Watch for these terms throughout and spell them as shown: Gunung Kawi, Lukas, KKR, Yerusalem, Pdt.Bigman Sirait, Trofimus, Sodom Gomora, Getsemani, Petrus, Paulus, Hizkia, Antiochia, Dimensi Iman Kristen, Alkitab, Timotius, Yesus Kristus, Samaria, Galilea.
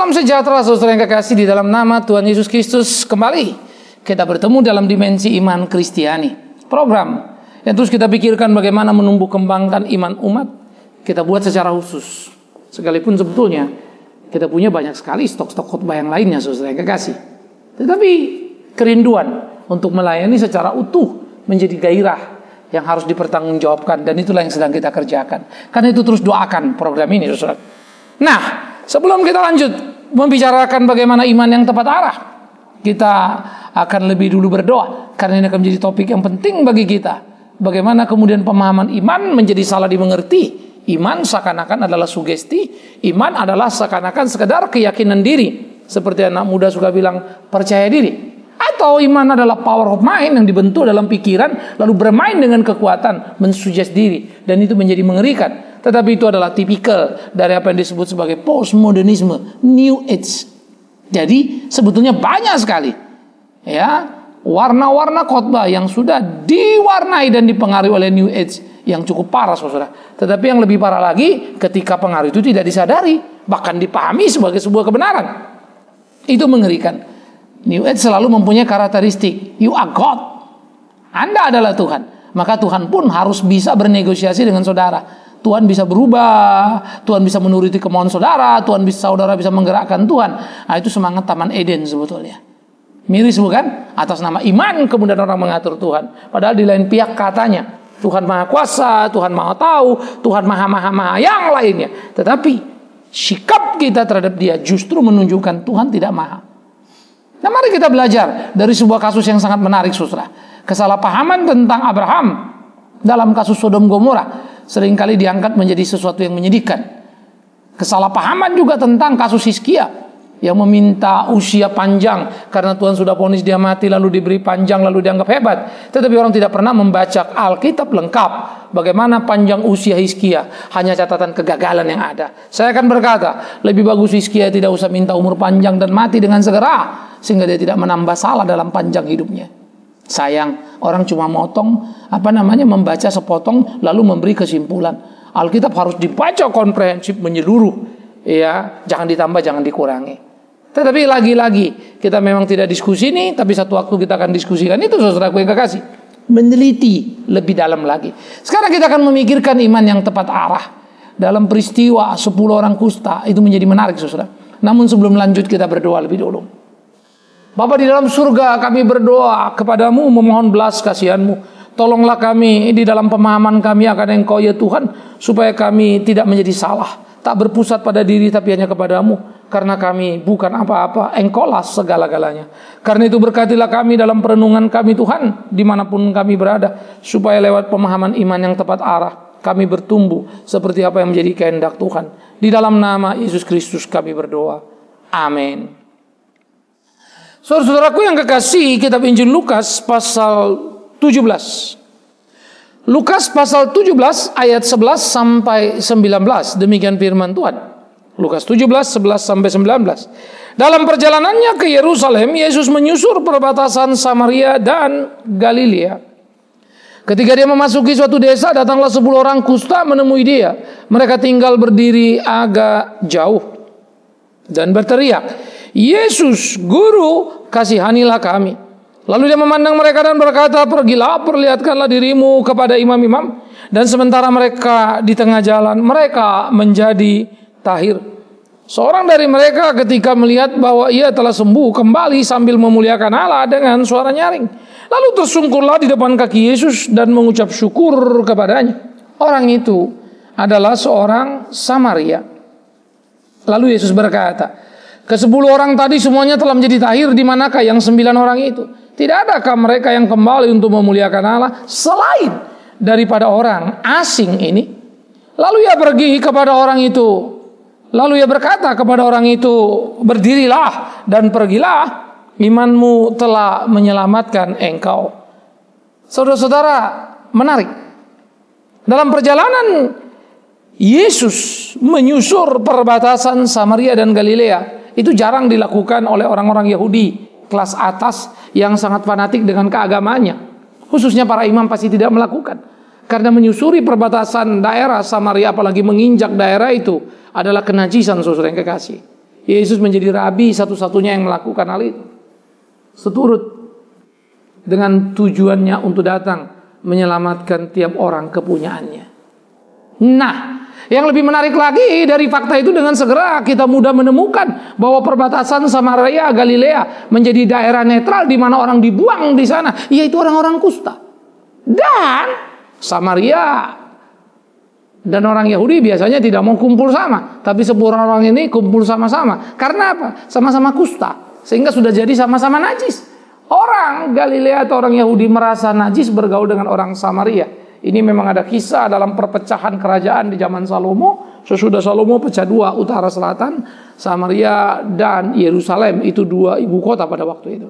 Salam sejahtera saudara yang kekasih di dalam nama Tuhan Yesus Kristus. Kembali kita bertemu dalam dimensi iman Kristiani. Program yang terus kita pikirkan bagaimana menumbuh kembangkan iman umat. Kita buat secara khusus. Sekalipun sebetulnya kita punya banyak sekali stok-stok khotbah yang lainnya saudara yang kekasih. Tetapi kerinduan untuk melayani secara utuh menjadi gairah yang harus dipertanggungjawabkan, dan itulah yang sedang kita kerjakan. Karena itu terus doakan program ini, saudara. Nah, sebelum kita lanjut membicarakan bagaimana iman yang tepat arah, kita akan lebih dulu berdoa, karena ini akan menjadi topik yang penting bagi kita. Bagaimana kemudian pemahaman iman menjadi salah dimengerti. Iman seakan-akan adalah sugesti. Iman adalah seakan-akan sekedar keyakinan diri. Seperti anak muda suka bilang percaya diri. Atau iman adalah power of mind yang dibentuk dalam pikiran, lalu bermain dengan kekuatan, mensugesti diri, dan itu menjadi mengerikan. Tetapi itu adalah tipikal dari apa yang disebut sebagai postmodernisme, new age. Jadi sebetulnya banyak sekali ya warna-warna khotbah yang sudah diwarnai dan dipengaruhi oleh new age yang cukup parah saudara. Tetapi yang lebih parah lagi ketika pengaruh itu tidak disadari, bahkan dipahami sebagai sebuah kebenaran. Itu mengerikan. New Age selalu mempunyai karakteristik you are God, Anda adalah Tuhan. Maka Tuhan pun harus bisa bernegosiasi dengan saudara. Tuhan bisa berubah, Tuhan bisa menuruti kemauan saudara, saudara bisa menggerakkan Tuhan. Nah, itu semangat Taman Eden sebetulnya. Miris bukan? Atas nama iman kemudian orang mengatur Tuhan. Padahal di lain pihak katanya Tuhan Maha Kuasa, Tuhan Maha Tahu, Tuhan Maha yang lainnya. Tetapi sikap kita terhadap dia justru menunjukkan Tuhan tidak maha. Nah, mari kita belajar dari sebuah kasus yang sangat menarik, saudara. Kesalahpahaman tentang Abraham dalam kasus Sodom Gomora seringkali diangkat menjadi sesuatu yang menyedihkan. Kesalahpahaman juga tentang kasus Hizkia yang meminta usia panjang karena Tuhan sudah vonis dia mati lalu diberi panjang lalu dianggap hebat. Tetapi orang tidak pernah membaca Alkitab lengkap bagaimana panjang usia Hizkia, hanya catatan kegagalan yang ada. Saya akan berkata, lebih bagus Hizkia tidak usah minta umur panjang dan mati dengan segera, sehingga dia tidak menambah salah dalam panjang hidupnya. Sayang, orang cuma motong, membaca sepotong lalu memberi kesimpulan. Alkitab harus dibaca komprehensif menyeluruh. Ya, jangan ditambah, jangan dikurangi. Tetapi lagi-lagi kita memang tidak diskusi ini, tapi satu waktu kita akan diskusikan itu saudaraku yang kekasih. Meneliti lebih dalam lagi. Sekarang kita akan memikirkan iman yang tepat arah. Dalam peristiwa 10 orang kusta itu menjadi menarik saudara. Namun sebelum lanjut kita berdoa lebih dulu. Bapa di dalam surga, kami berdoa kepadamu memohon belas kasihanmu. Tolonglah kami di dalam pemahaman kami akan Engkau ya Tuhan, supaya kami tidak menjadi salah, tak berpusat pada diri tapi hanya kepadamu. Karena kami bukan apa-apa, Engkau lah segala-galanya. Karena itu berkatilah kami dalam perenungan kami Tuhan, dimanapun kami berada, supaya lewat pemahaman iman yang tepat arah kami bertumbuh seperti apa yang menjadi kehendak Tuhan. Di dalam nama Yesus Kristus kami berdoa, amin. Saudaraku yang kekasih, kitab Injil Lukas pasal 17. Lukas pasal 17 ayat 11 sampai 19. Demikian firman Tuhan. Lukas 17 11 sampai 19. Dalam perjalanannya ke Yerusalem, Yesus menyusur perbatasan Samaria dan Galilea. Ketika dia memasuki suatu desa, datanglah 10 orang kusta menemui dia. Mereka tinggal berdiri agak jauh dan berteriak, "Yesus, Guru, kasihanilah kami." Lalu dia memandang mereka dan berkata, "Pergilah, perlihatkanlah dirimu kepada imam-imam." Dan sementara mereka di tengah jalan, mereka menjadi tahir. Seorang dari mereka ketika melihat bahwa ia telah sembuh, kembali sambil memuliakan Allah dengan suara nyaring. Lalu tersungkurlah di depan kaki Yesus dan mengucap syukur kepadanya. Orang itu adalah seorang Samaria. Lalu Yesus berkata, "Ke-10 orang tadi semuanya telah menjadi tahir, di manakah yang 9 orang itu? Tidak adakah mereka yang kembali untuk memuliakan Allah selain daripada orang asing ini?" Lalu ia pergi kepada orang itu. Lalu ia berkata kepada orang itu, "Berdirilah dan pergilah, imanmu telah menyelamatkan engkau." Saudara-saudara, menarik. Dalam perjalanan Yesus menyusur perbatasan Samaria dan Galilea. Itu jarang dilakukan oleh orang-orang Yahudi kelas atas yang sangat fanatik dengan keagamanya. Khususnya para imam pasti tidak melakukan. Karena menyusuri perbatasan daerah Samaria apalagi menginjak daerah itu adalah kenajisan saudara yang kekasih. Yesus menjadi rabi satu-satunya yang melakukan hal itu. Seturut dengan tujuannya untuk datang menyelamatkan tiap orang kepunyaannya. Nah, yang lebih menarik lagi dari fakta itu, dengan segera kita mudah menemukan bahwa perbatasan Samaria Galilea menjadi daerah netral di mana orang dibuang di sana, yaitu orang-orang kusta. Dan Samaria dan orang Yahudi biasanya tidak mau kumpul sama, tapi sebuah orang ini kumpul sama-sama. Karena apa? Sama-sama kusta, sehingga sudah jadi sama-sama najis. Orang Galilea atau orang Yahudi merasa najis bergaul dengan orang Samaria. Ini memang ada kisah dalam perpecahan kerajaan di zaman Salomo. Sesudah Salomo pecah dua, utara selatan, Samaria dan Yerusalem, itu dua ibu kota pada waktu itu.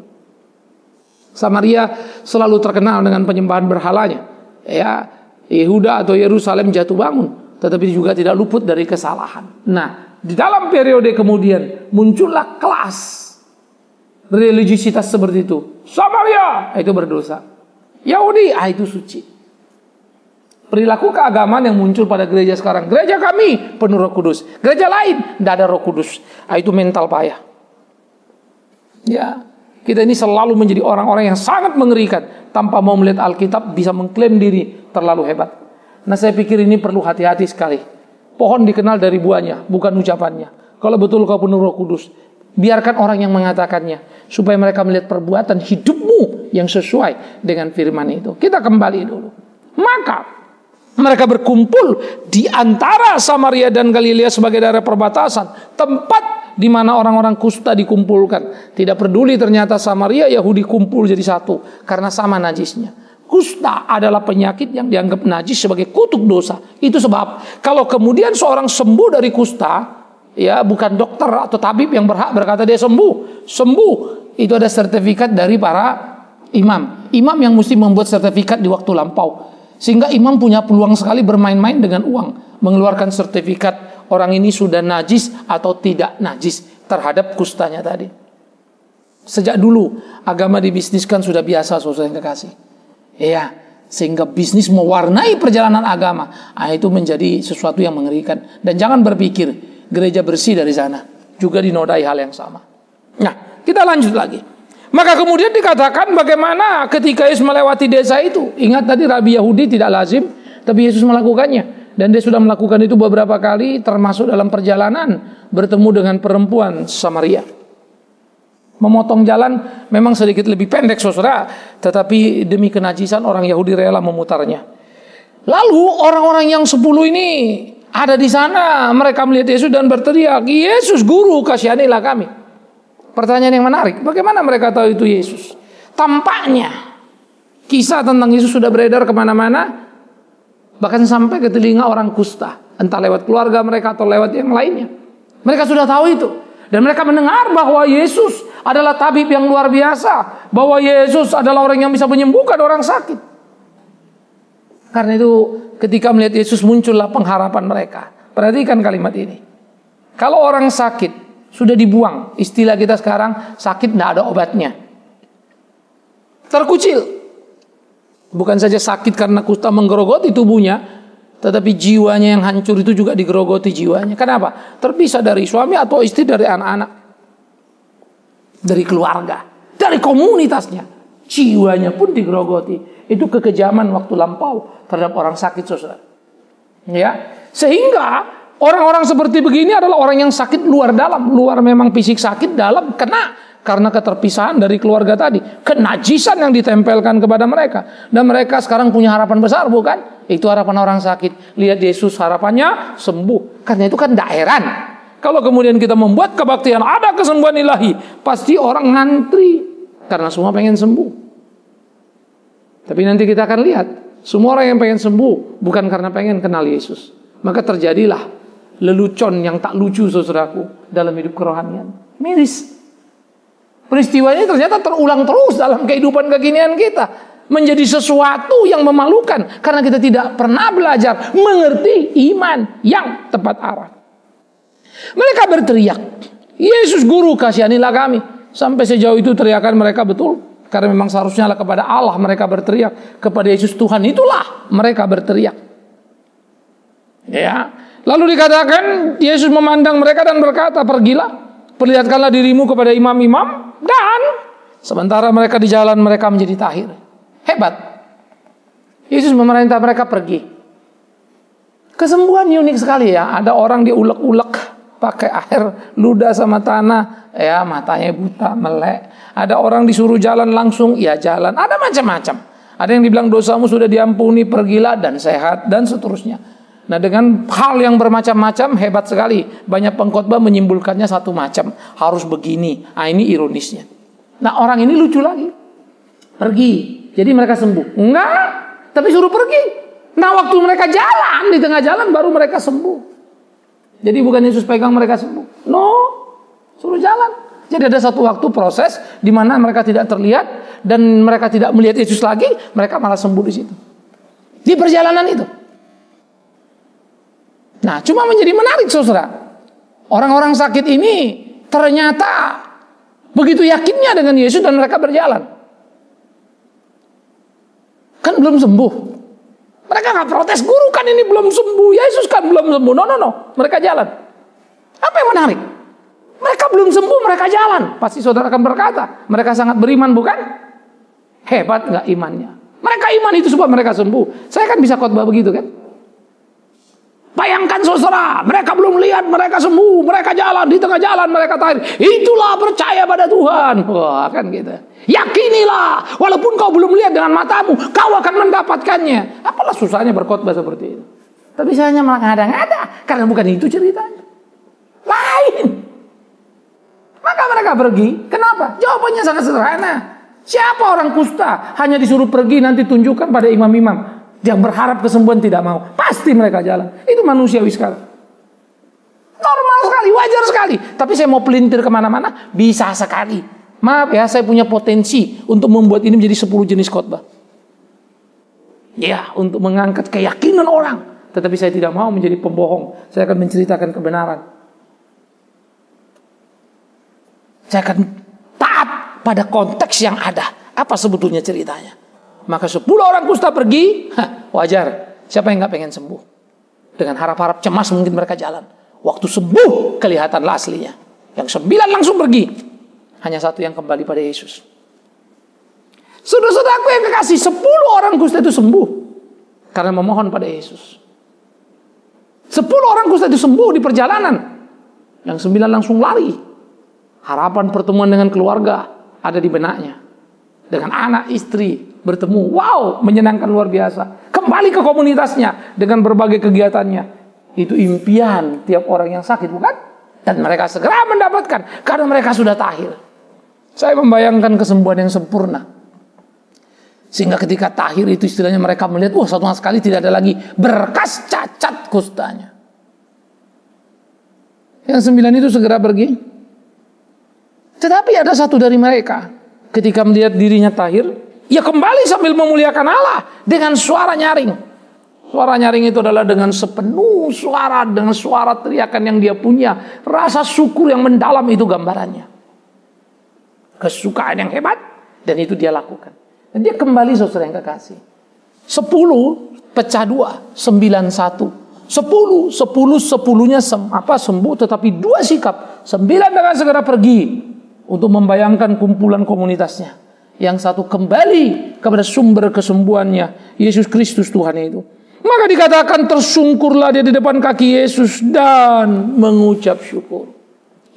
Samaria selalu terkenal dengan penyembahan berhalanya. Ya, Yehuda atau Yerusalem jatuh bangun, tetapi juga tidak luput dari kesalahan. Nah, di dalam periode kemudian muncullah kelas religiusitas seperti itu. Samaria itu berdosa, Yahudi itu suci. Perilaku keagamaan yang muncul pada gereja sekarang, gereja kami penuh Roh Kudus, gereja lain tidak ada Roh Kudus, itu mental payah. Ya, kita ini selalu menjadi orang-orang yang sangat mengerikan, tanpa mau melihat Alkitab bisa mengklaim diri terlalu hebat. Nah, saya pikir ini perlu hati-hati sekali. Pohon dikenal dari buahnya, bukan ucapannya. Kalau betul kau penuh Roh Kudus, biarkan orang yang mengatakannya, supaya mereka melihat perbuatan hidupmu yang sesuai dengan firman itu. Kita kembali dulu. Maka mereka berkumpul di antara Samaria dan Galilea sebagai daerah perbatasan, tempat di mana orang-orang kusta dikumpulkan. Tidak peduli ternyata Samaria Yahudi kumpul jadi satu, karena sama najisnya. Kusta adalah penyakit yang dianggap najis sebagai kutuk dosa. Itu sebab kalau kemudian seorang sembuh dari kusta, ya, bukan dokter atau tabib yang berhak berkata dia sembuh. Sembuh itu ada sertifikat dari para imam. Imam yang mesti membuat sertifikat di waktu lampau, sehingga imam punya peluang sekali bermain-main dengan uang, mengeluarkan sertifikat orang ini sudah najis atau tidak najis terhadap kustanya tadi. Sejak dulu agama dibisniskan sudah biasa, saudara yang kekasih. Iya, sehingga bisnis mewarnai perjalanan agama. Itu menjadi sesuatu yang mengerikan. Dan jangan berpikir gereja bersih dari sana, juga dinodai hal yang sama. Nah, kita lanjut lagi. Maka kemudian dikatakan bagaimana ketika Yesus melewati desa itu. Ingat tadi rabi Yahudi tidak lazim, tapi Yesus melakukannya. Dan dia sudah melakukan itu beberapa kali, termasuk dalam perjalanan bertemu dengan perempuan Samaria. Memotong jalan memang sedikit lebih pendek, saudara, tetapi demi kenajisan orang Yahudi rela memutarnya. Lalu orang-orang yang 10 ini ada di sana, mereka melihat Yesus dan berteriak, "Yesus, Guru, kasihanilah kami." Pertanyaan yang menarik, bagaimana mereka tahu itu Yesus? Tampaknya kisah tentang Yesus sudah beredar kemana-mana, bahkan sampai ke telinga orang kusta, entah lewat keluarga mereka atau lewat yang lainnya. Mereka sudah tahu itu. Dan mereka mendengar bahwa Yesus adalah tabib yang luar biasa, bahwa Yesus adalah orang yang bisa menyembuhkan orang sakit. Karena itu ketika melihat Yesus muncullah pengharapan mereka. Perhatikan kalimat ini. Kalau orang sakit sudah dibuang, istilah kita sekarang, sakit tidak ada obatnya, terkucil. Bukan saja sakit karena kusta menggerogoti tubuhnya, tetapi jiwanya yang hancur itu juga digerogoti jiwanya. Kenapa? Terpisah dari suami atau istri, dari anak-anak, dari keluarga, dari komunitasnya. Jiwanya pun digerogoti. Itu kekejaman waktu lampau terhadap orang sakit, saudara. Ya, sehingga orang-orang seperti begini adalah orang yang sakit luar dalam. Luar memang fisik sakit, dalam kena karena keterpisahan dari keluarga tadi, kenajisan yang ditempelkan kepada mereka. Dan mereka sekarang punya harapan besar, bukan? Itu harapan orang sakit. Lihat Yesus, harapannya sembuh. Karena itu kan tidak heran kalau kemudian kita membuat kebaktian ada kesembuhan ilahi, pasti orang ngantri karena semua pengen sembuh. Tapi nanti kita akan lihat, semua orang yang pengen sembuh bukan karena pengen kenal Yesus. Maka terjadilah lelucon yang tak lucu, saudaraku, dalam hidup kerohanian. Miris. Peristiwanya ternyata terulang terus dalam kehidupan kekinian kita, menjadi sesuatu yang memalukan karena kita tidak pernah belajar mengerti iman yang tepat arah. Mereka berteriak, "Yesus, Guru, kasihanilah kami." Sampai sejauh itu teriakan mereka betul. Karena memang seharusnya lah kepada Allah mereka berteriak, kepada Yesus Tuhan itulah mereka berteriak. Ya, lalu dikatakan Yesus memandang mereka dan berkata, "Pergilah, perlihatkanlah dirimu kepada imam-imam, dan sementara mereka di jalan mereka menjadi tahir. Hebat. Yesus memerintah mereka pergi. Kesembuhan unik sekali ya. Ada orang dia ulek-ulek pakai air ludah sama tanah, ya matanya buta, melek. Ada orang disuruh jalan langsung, ya jalan. Ada macam-macam. Ada yang dibilang dosamu sudah diampuni, pergilah dan sehat dan seterusnya. Nah, dengan hal yang bermacam-macam, hebat sekali. Banyak pengkhotbah menyimpulkannya satu macam, harus begini. Ah, ini ironisnya. Nah, orang ini lucu lagi. Pergi. Jadi mereka sembuh. Enggak, tapi suruh pergi. Nah, waktu mereka jalan, di tengah jalan baru mereka sembuh. Jadi bukan Yesus pegang mereka sembuh. No, suruh jalan. Jadi ada satu waktu proses di mana mereka tidak terlihat dan mereka tidak melihat Yesus lagi, mereka malah sembuh di situ. Di perjalanan itu. Nah, cuma menjadi menarik saudara. Orang-orang sakit ini ternyata begitu yakinnya dengan Yesus dan mereka berjalan. Kan belum sembuh. Mereka nggak protes, guru kan ini belum sembuh, Yesus kan belum sembuh. No, no, no. Mereka jalan. Apa yang menarik? Mereka belum sembuh, mereka jalan. Pasti saudara akan berkata, mereka sangat beriman bukan? Hebat nggak imannya? Mereka iman itu sebab mereka sembuh. Saya kan bisa khotbah begitu kan? Bayangkan saudara, mereka belum lihat, mereka sembuh, mereka jalan, di tengah jalan mereka tahir. Itulah percaya pada Tuhan. Wah, kan gitu. Yakinilah, walaupun kau belum lihat dengan matamu, kau akan mendapatkannya. Apalah susahnya berkhotbah seperti itu. Tapi saya hanya mengada-ngada, karena bukan itu ceritanya. Lain. Maka mereka pergi. Kenapa? Jawabannya sangat sederhana. Siapa orang kusta hanya disuruh pergi nanti tunjukkan pada imam-imam yang berharap kesembuhan tidak mau. Pasti mereka jalan. Itu manusiawi sekali. Normal sekali, wajar sekali. Tapi saya mau pelintir kemana-mana, bisa sekali. Maaf ya, saya punya potensi untuk membuat ini menjadi 10 jenis khotbah. Ya, untuk mengangkat keyakinan orang. Tetapi saya tidak mau menjadi pembohong. Saya akan menceritakan kebenaran. Saya akan taat pada konteks yang ada. Apa sebetulnya ceritanya? Maka 10 orang kusta pergi, wajar. Siapa yang gak pengen sembuh? Dengan harap-harap cemas mungkin mereka jalan. Waktu sembuh, kelihatanlah aslinya. Yang 9 langsung pergi. Hanya satu yang kembali pada Yesus. Saudara-saudaraku yang kekasih, 10 orang kusta itu sembuh karena memohon pada Yesus. 10 orang kusta itu sembuh di perjalanan. Yang 9 langsung lari. Harapan pertemuan dengan keluarga ada di benaknya. Dengan anak istri bertemu. Wow, menyenangkan luar biasa. Kembali ke komunitasnya dengan berbagai kegiatannya. Itu impian tiap orang yang sakit, bukan? Dan mereka segera mendapatkan karena mereka sudah tahir. Saya membayangkan kesembuhan yang sempurna. Sehingga ketika tahir itu istilahnya mereka melihat, wah satu sekali tidak ada lagi berkas cacat kustanya. Yang 9 itu segera pergi. Tetapi ada satu dari mereka ketika melihat dirinya tahir, ia kembali sambil memuliakan Allah dengan suara nyaring. Suara nyaring itu adalah dengan sepenuh suara, dengan suara teriakan yang dia punya. Rasa syukur yang mendalam itu gambarannya. Kesukaan yang hebat, dan itu dia lakukan. Dan dia kembali saudara yang kekasih. 10 pecah 2, 9 1. 10 10 10-nya sembuh, tetapi 2 sikap. 9 dengan segera pergi untuk membayangkan kumpulan komunitasnya. Yang satu kembali kepada sumber kesembuhannya, Yesus Kristus Tuhan itu. Maka dikatakan tersungkurlah dia di depan kaki Yesus dan mengucap syukur.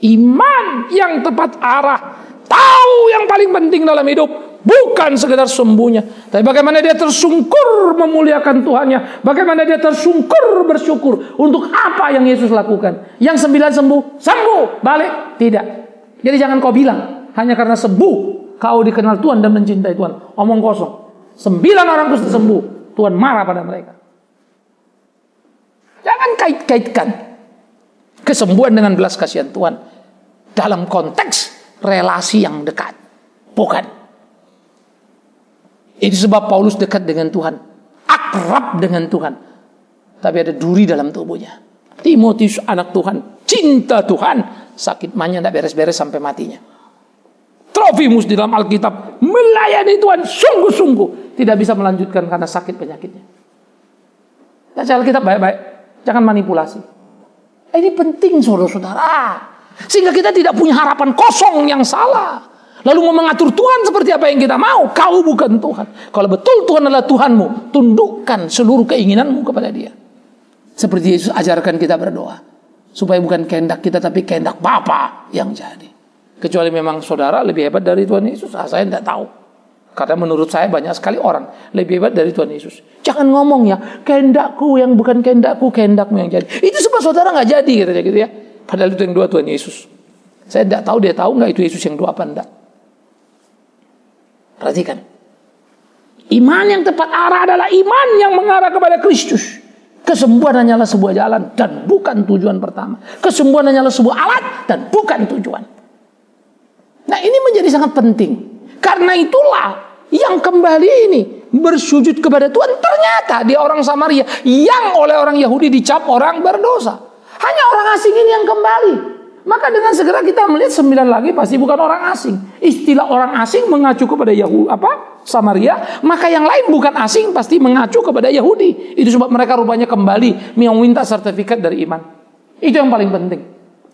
Iman yang tepat arah. Tahu yang paling penting dalam hidup bukan sekedar sembuhnya, tapi bagaimana dia tersungkur memuliakan Tuhannya, bagaimana dia tersungkur bersyukur untuk apa yang Yesus lakukan. Yang 9 sembuh, balik tidak. Jadi jangan kau bilang hanya karena sembuh kau dikenal Tuhan dan mencintai Tuhan. Omong kosong. 9 orang kusta sembuh, Tuhan marah pada mereka. Jangan kait-kaitkan kesembuhan dengan belas kasihan Tuhan dalam konteks relasi yang dekat. Bukan. Itu sebab Paulus dekat dengan Tuhan, akrab dengan Tuhan, tapi ada duri dalam tubuhnya. Timotius anak Tuhan, cinta Tuhan, sakit manya tidak beres-beres sampai matinya. Trofimus di dalam Alkitab melayani Tuhan sungguh-sungguh, tidak bisa melanjutkan karena sakit penyakitnya. Baca Alkitab baik-baik, jangan manipulasi. Ini penting saudara-saudara. Sehingga kita tidak punya harapan kosong yang salah. Lalu mau mengatur Tuhan seperti apa yang kita mau. Kau bukan Tuhan. Kalau betul Tuhan adalah Tuhanmu, tundukkan seluruh keinginanmu kepada Dia. Seperti Yesus ajarkan kita berdoa, supaya bukan kehendak kita, tapi kehendak Bapa yang jadi. Kecuali memang saudara lebih hebat dari Tuhan Yesus, saya tidak tahu. Karena menurut saya banyak sekali orang lebih hebat dari Tuhan Yesus. Jangan ngomong ya, kehendakku yang bukan kehendakku, kehendakmu yang jadi. Itu sebab saudara nggak jadi, katanya gitu ya. Padahal itu yang dua Tuhan Yesus. Saya tidak tahu dia tahu nggak itu Yesus yang dua apa enggak. Perhatikan. Iman yang tepat arah adalah iman yang mengarah kepada Kristus. Kesembuhan hanyalah sebuah jalan dan bukan tujuan pertama. Kesembuhan hanyalah sebuah alat dan bukan tujuan. Nah, ini menjadi sangat penting. Karena itulah yang kembali ini bersujud kepada Tuhan. Ternyata dia orang Samaria yang oleh orang Yahudi dicap orang berdosa. Hanya orang asing ini yang kembali. Maka dengan segera kita melihat 9 lagi pasti bukan orang asing. Istilah orang asing mengacu kepada Yahudi, Samaria, maka yang lain bukan asing pasti mengacu kepada Yahudi. Itu sebab mereka rupanya kembali minta sertifikat dari iman. Itu yang paling penting.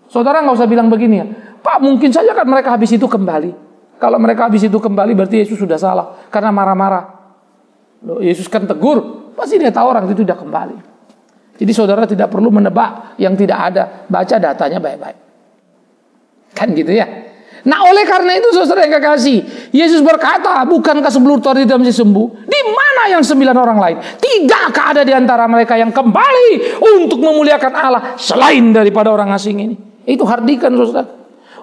Saudara nggak usah bilang begini ya, Pak, mungkin saja kan mereka habis itu kembali. Kalau mereka habis itu kembali berarti Yesus sudah salah karena marah-marah. Loh, Yesus kan tegur, pasti dia tahu orang itu sudah kembali. Jadi saudara tidak perlu menebak yang tidak ada, baca datanya baik-baik. Kan gitu ya. Nah, oleh karena itu saudara yang kekasih, Yesus berkata, bukankah 10 tori dalam sembuh? Di mana yang 9 orang lain? Tidakkah ada di antara mereka yang kembali untuk memuliakan Allah selain daripada orang asing ini? Itu hardikan saudara.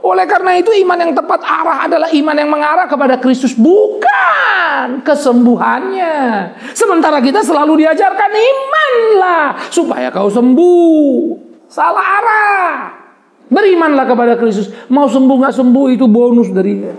Oleh karena itu iman yang tepat arah adalah iman yang mengarah kepada Kristus, bukan kesembuhannya. Sementara kita selalu diajarkan imanlah supaya kau sembuh. Salah arah. Berimanlah kepada Kristus. Mau sembuh nggak sembuh itu bonus dari dia.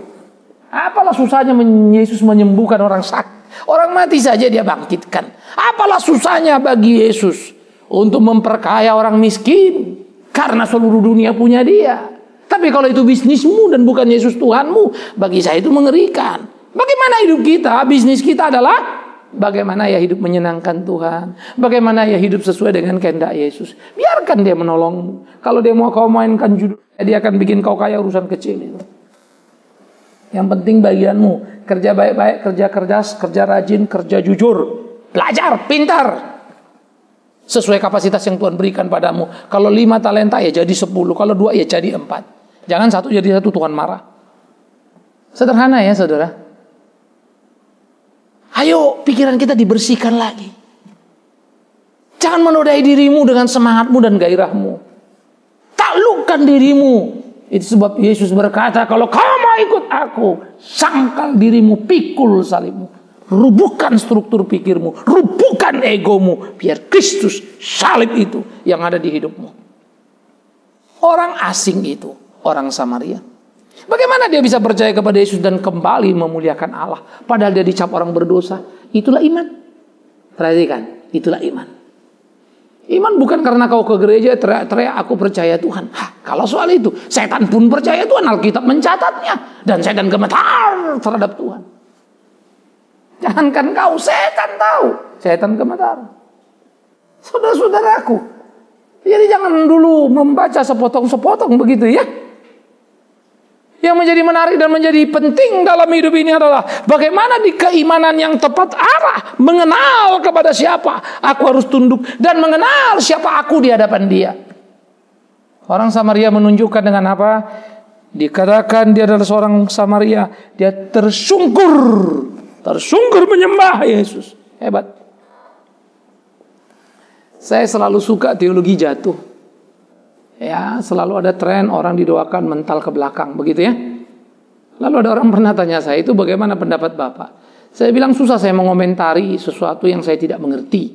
Apalah susahnya Yesus menyembuhkan orang sakit. Orang mati saja dia bangkitkan. Apalah susahnya bagi Yesus untuk memperkaya orang miskin. Karena seluruh dunia punya dia. Tapi kalau itu bisnismu dan bukan Yesus Tuhanmu, bagi saya itu mengerikan. Bagaimana hidup kita? Bisnis kita adalah bagaimana ya hidup menyenangkan Tuhan. Bagaimana ya hidup sesuai dengan kehendak Yesus. Biarkan dia menolongmu. Kalau dia mau kau mainkan judul, dia akan bikin kau kaya urusan kecil itu. Yang penting bagianmu, kerja baik-baik, kerja cerdas, kerja rajin, kerja jujur. Belajar, pintar. Sesuai kapasitas yang Tuhan berikan padamu. Kalau 5 talenta ya jadi 10. Kalau 2 ya jadi 4. Jangan 1 jadi 1 Tuhan marah. Sederhana ya saudara. Ayo pikiran kita dibersihkan lagi. Jangan menodai dirimu dengan semangatmu dan gairahmu. Taklukkan dirimu. Itu sebab Yesus berkata, kalau kamu mau ikut aku, sangkal dirimu, pikul salibmu. Rubuhkan struktur pikirmu. Rubuhkan egomu. Biar Kristus salib itu yang ada di hidupmu. Orang asing itu orang Samaria. Bagaimana dia bisa percaya kepada Yesus dan kembali memuliakan Allah, padahal dia dicap orang berdosa? Itulah iman. Perhatikan, itulah iman. Iman bukan karena kau ke gereja teriak-teriak aku percaya Tuhan. Hah, kalau soal itu, setan pun percaya Tuhan. Alkitab mencatatnya. Dan setan gemetar terhadap Tuhan. Jangankan kau, setan tahu. Setan gemetar. Saudara-saudaraku. Jadi jangan dulu membaca sepotong-sepotong begitu ya. Yang menjadi menarik dan menjadi penting dalam hidup ini adalah bagaimana di keimanan yang tepat arah mengenal kepada siapa aku harus tunduk dan mengenal siapa aku di hadapan dia. Orang Samaria menunjukkan dengan apa? Dikatakan dia adalah seorang Samaria, dia tersungkur menyembah Yesus. Hebat. Saya selalu suka teologi jatuh. Ya, selalu ada tren orang didoakan mental ke belakang, begitu ya. Lalu ada orang pernah tanya saya, itu bagaimana pendapat Bapak? Saya bilang susah saya mengomentari sesuatu yang saya tidak mengerti.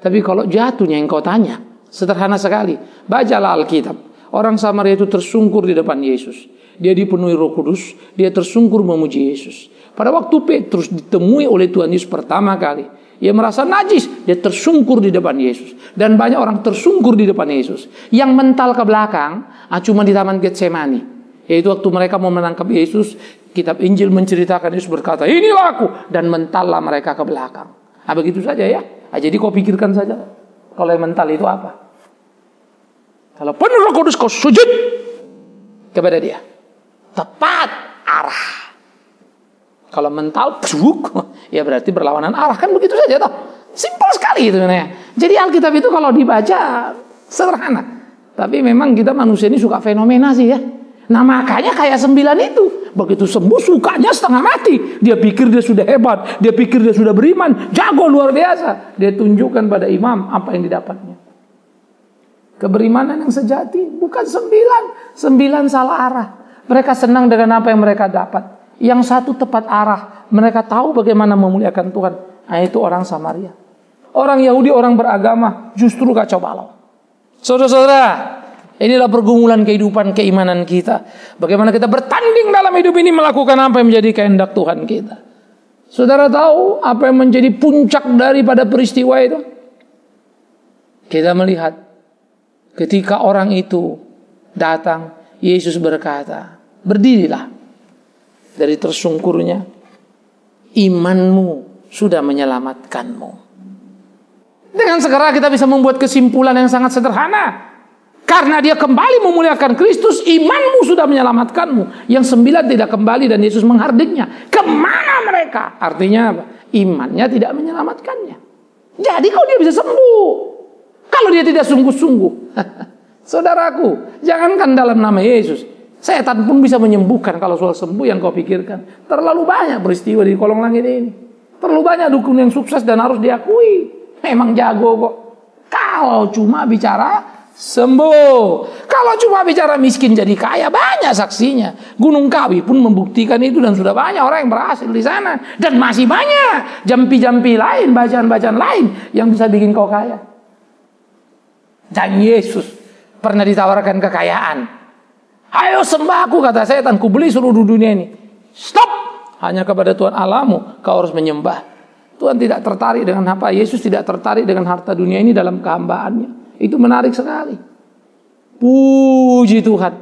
Tapi kalau jatuhnya yang kau tanya, sederhana sekali. Bacalah Alkitab. Orang Samaria itu tersungkur di depan Yesus. Dia dipenuhi Roh Kudus, dia tersungkur memuji Yesus. Pada waktu Petrus ditemui oleh Tuhan Yesus pertama kali, dia merasa najis, dia tersungkur di depan Yesus. Dan banyak orang tersungkur di depan Yesus. Yang mental ke belakang, cuma di Taman Getsemani. Yaitu waktu mereka mau menangkap Yesus, kitab Injil menceritakan Yesus berkata, inilah aku. Dan mentallah mereka ke belakang. Begitu saja ya. Jadi kau pikirkan saja, kalau yang mental itu apa? Kalau penuh Roh Kudus kau sujud, kepada dia. Tepat arah. Kalau mental psuk, ya berarti berlawanan arah, kan begitu saja toh. Simpel sekali itu sebenarnya. Jadi Alkitab itu kalau dibaca sederhana, tapi memang kita manusia ini suka fenomena sih ya. Nah makanya kayak 9 itu, begitu sembuh sukanya setengah mati. Dia pikir dia sudah hebat, dia pikir dia sudah beriman, jago luar biasa. Dia tunjukkan pada imam apa yang didapatnya. Keberimanan yang sejati bukan 9 salah arah. Mereka senang dengan apa yang mereka dapat. Yang satu tepat arah, mereka tahu bagaimana memuliakan Tuhan. Nah, itu orang Samaria. Orang Yahudi, orang beragama, justru kacau balau. Saudara-saudara, inilah pergumulan kehidupan keimanan kita. Bagaimana kita bertanding dalam hidup ini melakukan apa yang menjadi kehendak Tuhan kita. Saudara tahu apa yang menjadi puncak daripada peristiwa itu? Kita melihat ketika orang itu datang, Yesus berkata, "Berdirilah." Dari tersungkurnya, imanmu sudah menyelamatkanmu. Dengan segera kita bisa membuat kesimpulan yang sangat sederhana. Karena dia kembali memuliakan Kristus, imanmu sudah menyelamatkanmu. Yang 9 tidak kembali dan Yesus menghardiknya. Kemana mereka? Artinya apa? Imannya tidak menyelamatkannya. Jadi kalau dia bisa sembuh, kalau dia tidak sungguh-sungguh. Saudaraku, jangankan dalam nama Yesus, setan pun bisa menyembuhkan. Kalau soal sembuh yang kau pikirkan, terlalu banyak peristiwa di kolong langit ini. Terlalu banyak dukun yang sukses dan harus diakui, memang jago kok. Kalau cuma bicara sembuh, kalau cuma bicara miskin jadi kaya, banyak saksinya. Gunung Kawi pun membuktikan itu, dan sudah banyak orang yang berhasil di sana. Dan masih banyak jampi-jampi lain, bacaan-bacaan lain yang bisa bikin kau kaya. Dan Yesus pernah ditawarkan kekayaan. "Ayo sembah aku," kata setan, "ku beli seluruh dunia ini." Stop. Hanya kepada Tuhan Allahmu kau harus menyembah. Tuhan tidak tertarik dengan apa? Yesus tidak tertarik dengan harta dunia ini dalam kehambaannya. Itu menarik sekali. Puji Tuhan.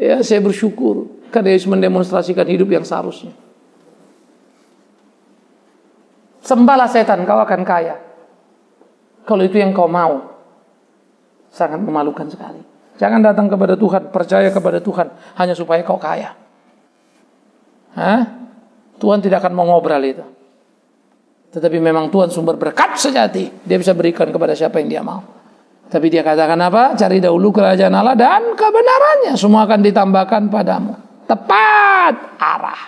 Ya, saya bersyukur karena Yesus mendemonstrasikan hidup yang seharusnya. Sembahlah setan, kau akan kaya. Kalau itu yang kau mau. Sangat memalukan sekali. Jangan datang kepada Tuhan, percaya kepada Tuhan hanya supaya kau kaya. Hah? Tuhan tidak akan mau ngobrol itu. Tetapi memang Tuhan sumber berkat sejati. Dia bisa berikan kepada siapa yang dia mau. Tapi dia katakan apa? Cari dahulu kerajaan Allah dan kebenarannya, semua akan ditambahkan padamu. Tepat arah.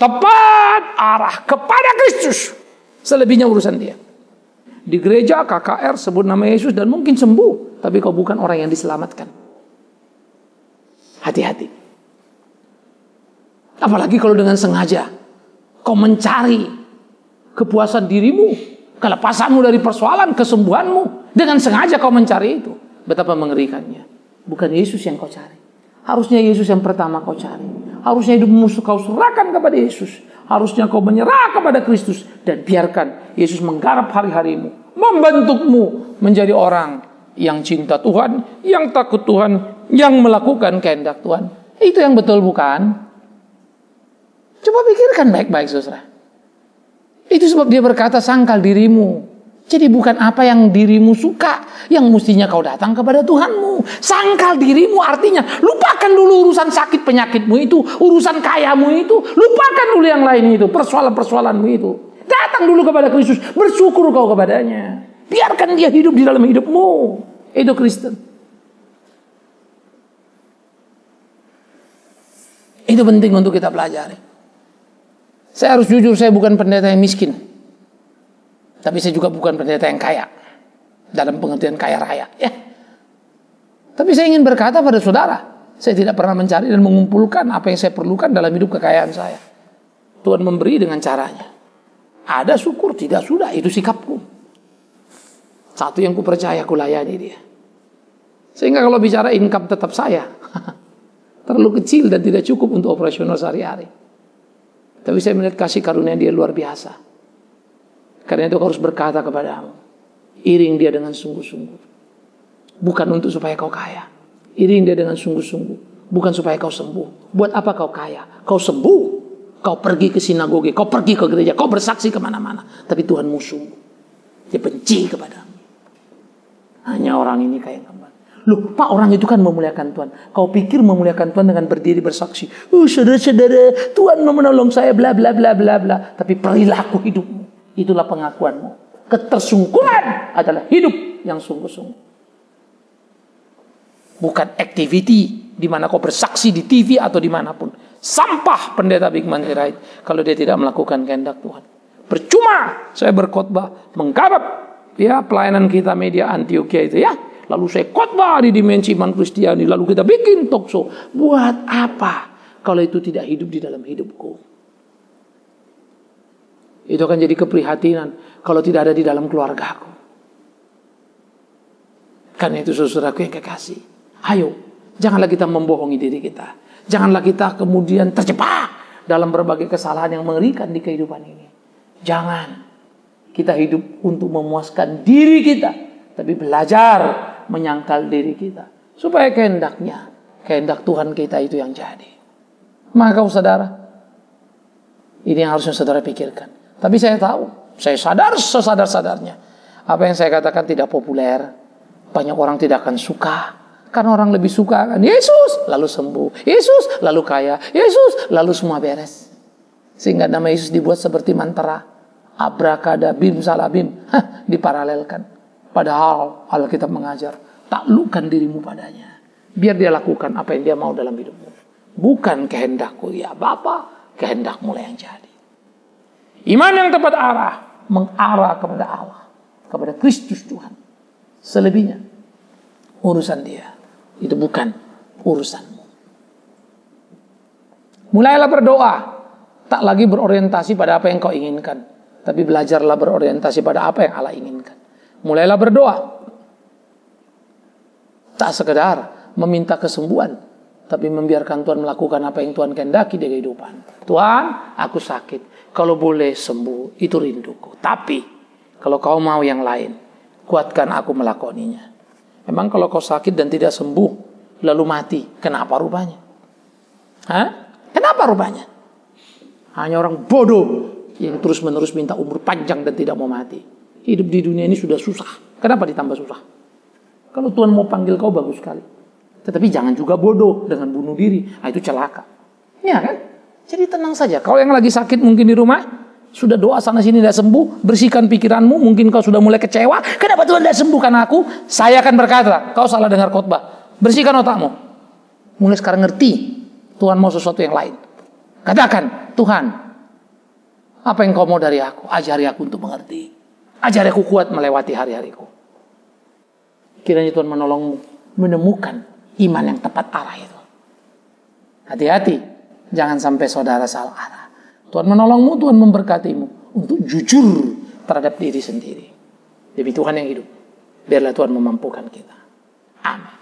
Tepat arah kepada Kristus. Selebihnya urusan dia. Di gereja, KKR, sebut nama Yesus dan mungkin sembuh. Tapi kau bukan orang yang diselamatkan. Hati-hati. Apalagi kalau dengan sengaja kau mencari kepuasan dirimu, kelepasanmu dari persoalan, kesembuhanmu. Dengan sengaja kau mencari itu. Betapa mengerikannya. Bukan Yesus yang kau cari. Harusnya Yesus yang pertama kau cari. Harusnya hidupmu kau serahkan kepada Yesus. Harusnya kau menyerah kepada Kristus. Dan biarkan Yesus menggarap hari-harimu, membentukmu menjadi orang yang cinta Tuhan, yang takut Tuhan, yang melakukan kehendak Tuhan. Itu yang betul, bukan? Coba pikirkan baik-baik, saudara. Itu sebab dia berkata, sangkal dirimu. Jadi bukan apa yang dirimu suka yang mestinya kau datang kepada Tuhanmu. Sangkal dirimu artinya lupakan dulu urusan sakit penyakitmu itu, urusan kayamu itu, lupakan dulu yang lain itu, persoalan-persoalanmu itu. Datang dulu kepada Kristus, bersyukur kau kepadanya. Biarkan dia hidup di dalam hidupmu. Itu Kristen. Itu penting untuk kita pelajari. Saya harus jujur, saya bukan pendeta yang miskin. Tapi saya juga bukan pendeta yang kaya. Dalam pengertian kaya raya. Ya. Tapi saya ingin berkata pada saudara, saya tidak pernah mencari dan mengumpulkan apa yang saya perlukan dalam hidup kekayaan saya. Tuhan memberi dengan caranya. Ada syukur, tidak sudah. Itu sikapku. Satu yang kupercaya, kulayani dia. Sehingga kalau bicara income tetap saya. Terlalu kecil dan tidak cukup untuk operasional sehari-hari. Tapi saya melihat kasih karunia dia luar biasa. Karena itu kau harus berkata kepadamu, iring dia dengan sungguh-sungguh. Bukan untuk supaya kau kaya. Iring dia dengan sungguh-sungguh. Bukan supaya kau sembuh. Buat apa kau kaya? Kau sembuh. Kau pergi ke sinagoge, kau pergi ke gereja, kau bersaksi kemana-mana. Tapi Tuhan musuhmu. Dia benci kepadamu. Hanya orang ini kaya. Loh, Pak, orang itu kan memuliakan Tuhan. Kau pikir memuliakan Tuhan dengan berdiri bersaksi, saudara-saudara, Tuhan menolong saya, bla bla bla bla bla. Tapi perilaku hidupmu, itulah pengakuanmu. Ketersungguhan adalah hidup yang sungguh-sungguh. Bukan activity di mana kau bersaksi di TV atau dimanapun. Sampah Pendeta Bigman Sirait kalau dia tidak melakukan kehendak Tuhan. Percuma saya berkhotbah menggarap ya pelayanan kita media Antiochia itu ya. Lalu saya khotbah di dimensi iman Kristiani, lalu kita bikin talkshow. Buat apa kalau itu tidak hidup di dalam hidupku? Itu akan jadi keprihatinan kalau tidak ada di dalam keluargaku. Karena itu saudaraku yang kekasih, ayo, janganlah kita membohongi diri kita. Janganlah kita kemudian terjebak dalam berbagai kesalahan yang mengerikan di kehidupan ini. Jangan. Kita hidup untuk memuaskan diri kita, tapi belajar menyangkal diri kita supaya kehendak Tuhan kita itu yang jadi. Maka saudara, ini yang harusnya saudara pikirkan. Tapi saya tahu, saya sadar sesadar-sadarnya, apa yang saya katakan tidak populer, banyak orang tidak akan suka. Karena orang lebih suka akan Yesus lalu sembuh, Yesus lalu kaya, Yesus lalu semua beres. Sehingga nama Yesus dibuat seperti mantra, abrakadabim salabim, diparalelkan. Padahal Alkitab mengajar, taklukkan dirimu padanya. Biar dia lakukan apa yang dia mau dalam hidupmu. Bukan kehendakku ya Bapa, kehendakmu lah yang jadi. Iman yang tepat arah, mengarah kepada Allah, kepada Kristus Tuhan. Selebihnya urusan dia, itu bukan urusanmu. Mulailah berdoa, tak lagi berorientasi pada apa yang kau inginkan, tapi belajarlah berorientasi pada apa yang Allah inginkan. Mulailah berdoa, tak sekedar meminta kesembuhan, tapi membiarkan Tuhan melakukan apa yang Tuhan kehendaki di kehidupan. Tuhan, aku sakit, kalau boleh sembuh, itu rinduku. Tapi kalau kau mau yang lain, kuatkan aku melakoninya. Memang kalau kau sakit dan tidak sembuh, lalu mati, kenapa rupanya? Hah? Kenapa rupanya? Hanya orang bodoh yang terus-menerus minta umur panjang dan tidak mau mati. Hidup di dunia ini sudah susah. Kenapa ditambah susah? Kalau Tuhan mau panggil kau bagus sekali. Tetapi jangan juga bodoh dengan bunuh diri. Nah, itu celaka. Ya kan? Jadi tenang saja. Kalau yang lagi sakit mungkin di rumah, sudah doa sana sini tidak sembuh, bersihkan pikiranmu. Mungkin kau sudah mulai kecewa. Kenapa Tuhan tidak sembuhkan aku? Saya akan berkata, kau salah dengar khotbah. Bersihkan otakmu. Mulai sekarang ngerti. Tuhan mau sesuatu yang lain. Katakan, Tuhan, apa yang kau mau dari aku? Ajari aku untuk mengerti. Ajari aku kuat melewati hari-hariku. Kiranya Tuhan menolongmu menemukan iman yang tepat arah itu. Hati-hati, jangan sampai saudara salah arah. Tuhan menolongmu, Tuhan memberkatimu untuk jujur terhadap diri sendiri. Demi Tuhan yang hidup, biarlah Tuhan memampukan kita. Amin.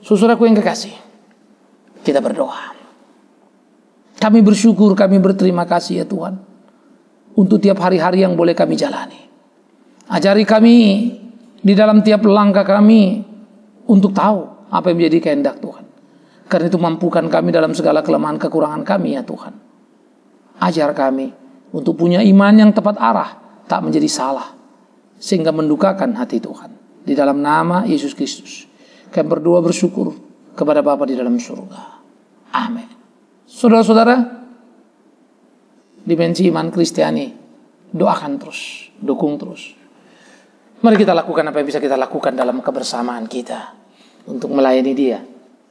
Saudaraku yang kekasih, kita berdoa. Kami bersyukur, kami berterima kasih ya Tuhan, untuk tiap hari-hari yang boleh kami jalani. Ajari kami di dalam tiap langkah kami untuk tahu apa yang menjadi kehendak Tuhan. Karena itu mampukan kami dalam segala kelemahan kekurangan kami ya Tuhan. Ajar kami untuk punya iman yang tepat arah, tak menjadi salah, sehingga mendukakan hati Tuhan. Di dalam nama Yesus Kristus kami berdoa bersyukur kepada Bapa di dalam surga. Amin. Saudara-saudara, dimensi iman Kristiani, doakan terus, dukung terus. Mari kita lakukan apa yang bisa kita lakukan dalam kebersamaan kita untuk melayani dia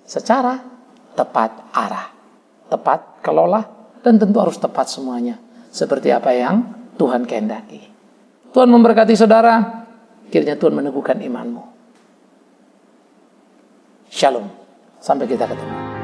secara tepat arah, tepat kelola, dan tentu harus tepat semuanya seperti apa yang Tuhan kehendaki. Tuhan memberkati saudara, kiranya Tuhan meneguhkan imanmu. Shalom, sampai kita ketemu.